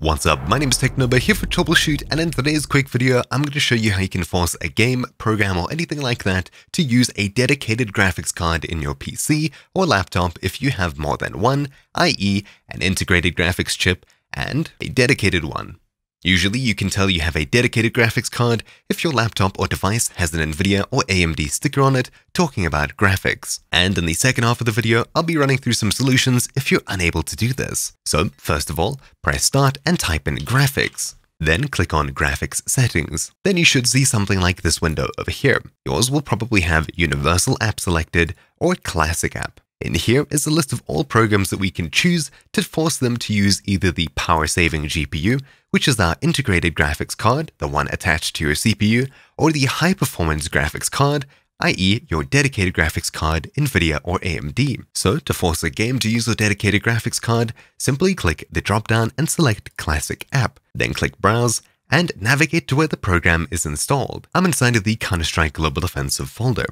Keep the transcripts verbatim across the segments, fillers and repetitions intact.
What's up, my name is TechNoba here for Troubleshoot, and in today's quick video I'm going to show you how you can force a game, program or anything like that to use a dedicated graphics card in your P C or laptop if you have more than one, that is an integrated graphics chip and a dedicated one. Usually you can tell you have a dedicated graphics card if your laptop or device has an NVIDIA or A M D sticker on it talking about graphics. And in the second half of the video, I'll be running through some solutions if you're unable to do this. So first of all, press start and type in graphics. Then click on graphics settings. Then you should see something like this window over here. Yours will probably have universal app selected or classic app. In here is a list of all programs that we can choose to force them to use either the power-saving G P U, which is our integrated graphics card, the one attached to your C P U, or the high-performance graphics card, that is your dedicated graphics card, NVIDIA or A M D. So to force a game to use your dedicated graphics card, simply click the drop-down and select Classic App, then click Browse, and navigate to where the program is installed. I'm inside of the Counter-Strike Global Offensive folder.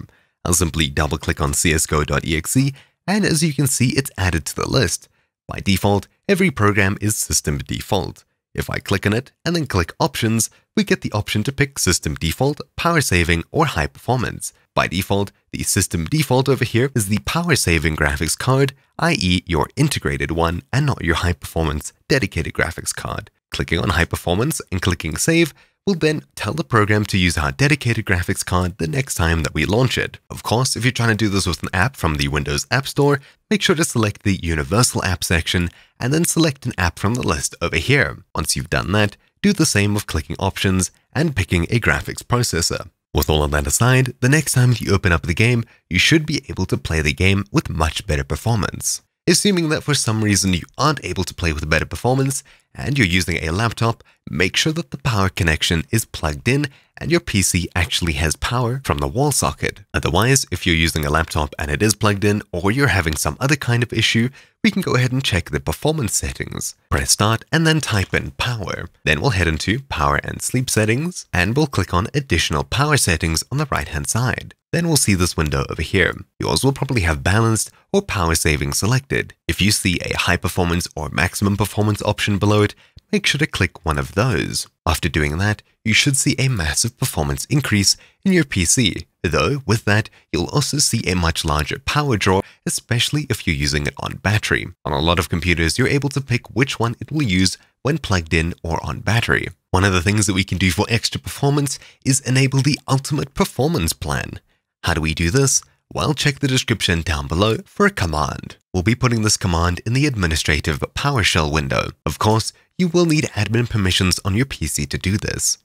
I'll simply double-click on C S G O dot E X E, and as you can see, it's added to the list. By default, every program is system default. If I click on it and then click options, we get the option to pick system default, power saving, or high performance. By default, the system default over here is the power saving graphics card, that is your integrated one and not your high performance dedicated graphics card. Clicking on high performance and clicking save will then tell the program to use our dedicated graphics card the next time that we launch it. Of course, if you're trying to do this with an app from the Windows App Store, make sure to select the Universal App section and then select an app from the list over here. Once you've done that, do the same with clicking options and picking a graphics processor. With all of that aside, the next time you open up the game, you should be able to play the game with much better performance. Assuming that for some reason you aren't able to play with better performance and you're using a laptop, make sure that the power connection is plugged in and your P C actually has power from the wall socket. Otherwise, if you're using a laptop and it is plugged in or you're having some other kind of issue, we can go ahead and check the performance settings. Press start and then type in power. Then we'll head into power and sleep settings and we'll click on additional power settings on the right hand side. Then we'll see this window over here. Yours will probably have balanced or power saving selected. If you see a high performance or maximum performance option below it, make sure to click one of those. After doing that, you should see a massive performance increase in your P C. Though, with that, you'll also see a much larger power draw, especially if you're using it on battery. On a lot of computers, you're able to pick which one it will use when plugged in or on battery. One of the things that we can do for extra performance is enable the Ultimate Performance plan. How do we do this? Well, check the description down below for a command. We'll be putting this command in the administrative PowerShell window. Of course, you will need admin permissions on your P C to do this.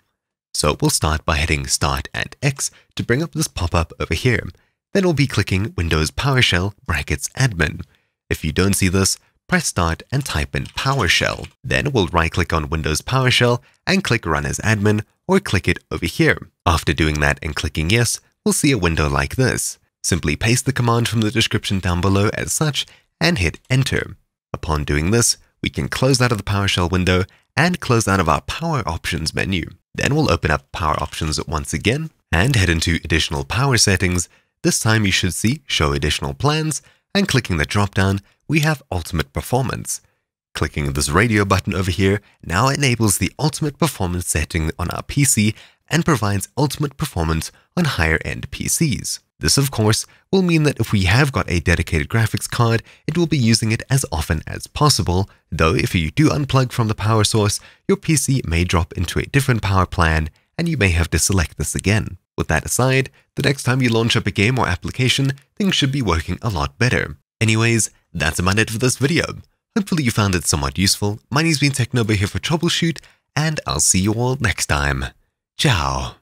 So we'll start by hitting Start and X to bring up this pop-up over here. Then we'll be clicking Windows PowerShell brackets admin. If you don't see this, press Start and type in PowerShell. Then we'll right-click on Windows PowerShell and click Run as admin or click it over here. After doing that and clicking Yes, we'll see a window like this. Simply paste the command from the description down below as such and hit enter. Upon doing this, we can close out of the PowerShell window and close out of our power options menu. Then we'll open up power options once again and head into additional power settings. This time you should see show additional plans, and clicking the drop down, we have Ultimate Performance. Clicking this radio button over here now enables the Ultimate Performance setting on our P C and provides ultimate performance on higher-end P Cs. This, of course, will mean that if we have got a dedicated graphics card, it will be using it as often as possible, though if you do unplug from the power source, your P C may drop into a different power plan and you may have to select this again. With that aside, the next time you launch up a game or application, things should be working a lot better. Anyways, that's about it for this video. Hopefully you found it somewhat useful. My name's been TechNoba here for Troubleshoot, and I'll see you all next time. Ciao.